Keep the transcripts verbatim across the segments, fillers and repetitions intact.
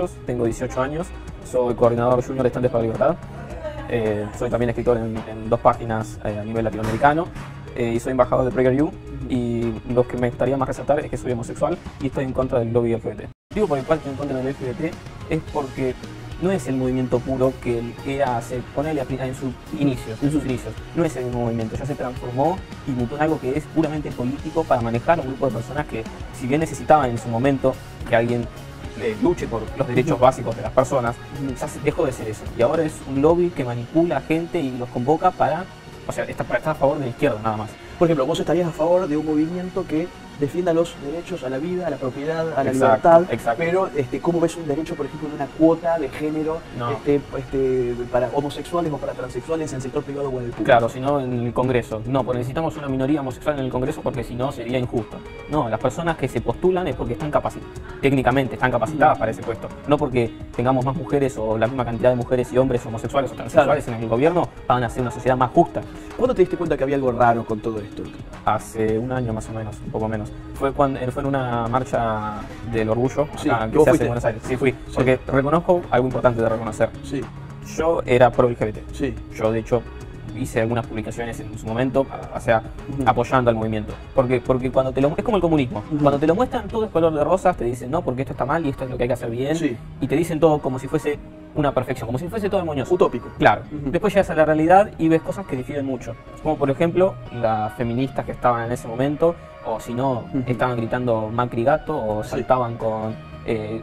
derechos, tengo dieciocho años, soy coordinador junior de Estantes para la Libertad, eh, soy también escritor en, en dos páginas eh, a nivel latinoamericano, eh, y soy embajador de PragerU, y lo que me gustaría más resaltar es que soy homosexual y estoy en contra del lobby L G B T. El motivo por el cual estoy en contra del L G B T es porque no es el movimiento puro que era hace, ponerle aplicar en sus inicios, en sus inicios. No es el mismo movimiento, ya se transformó y mutó en algo que es puramente político para manejar a un grupo de personas que, si bien necesitaban en su momento que alguien eh, luche por los derechos básicos de las personas, ya se dejó de ser eso. Y ahora es un lobby que manipula a gente y los convoca para, o sea, está, está a favor de la izquierda nada más. Por ejemplo, vos estarías a favor de un movimiento que defienda los derechos a la vida, a la propiedad, a la exacto, libertad, exacto. Pero este, ¿cómo ves un derecho, por ejemplo, de una cuota de género no. este, este, para homosexuales o para transexuales en el sector privado o en el público? Claro, si no en el Congreso. No, porque necesitamos una minoría homosexual en el Congreso porque si no sería injusto. No, las personas que se postulan es porque están capacitadas, técnicamente están capacitadas para ese puesto. No porque tengamos más mujeres o la misma cantidad de mujeres y hombres homosexuales o transexuales claro. En el gobierno van a ser una sociedad más justa. ¿Cuándo te diste cuenta que había algo raro con todo esto? Hace un año más o menos, un poco menos. Fue cuando fue en una marcha del orgullo sí, acá, que se fuiste. hace en Buenos Aires. Sí, fui. Sí. Porque reconozco algo importante de reconocer. Sí. Yo era pro L G B T. Sí. Yo, de hecho, hice algunas publicaciones en su momento, o sea, uh-huh. apoyando al movimiento. Porque, porque cuando te lo es como el comunismo. Uh-huh. Cuando te lo muestran todo es color de rosas, te dicen no, porque esto está mal y esto es lo que hay que hacer bien. Sí. Y te dicen todo como si fuese una perfección, como si fuese todo demonioso. Utópico. Claro. Uh-huh. Después llegas a la realidad y ves cosas que difieren mucho. Como por ejemplo, las feministas que estaban en ese momento, o si no, uh-huh. estaban gritando Macri gato, o saltaban sí. con eh,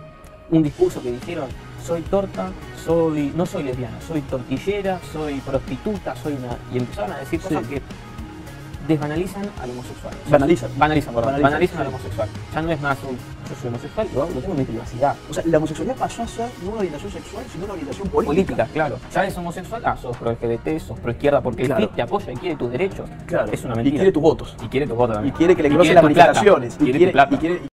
un discurso que dijeron soy torta, soy no soy lesbiana, soy tortillera, soy prostituta, soy una... Y empezaron a decir cosas sí. que desbanalizan al homosexual. O sea, banalizan. Banalizan, perdón. Banalizan, banalizan al homosexual. Ya no es más un yo soy homosexual, yo no tengo mi privacidad. O sea, la homosexualidad pasó a ser no una orientación sexual, sino una orientación política. Política, claro. Ya eres homosexual, ah, sos pro L G B T, sos pro izquierda, porque claro. el P I B te apoya y quiere tus derechos. Claro. Es una mentira. Y quiere tus votos. Y quiere tus votos también. Y quiere que le conozcan las manifestaciones. Y quiere tu plata. Y quiere, y quiere, y quiere,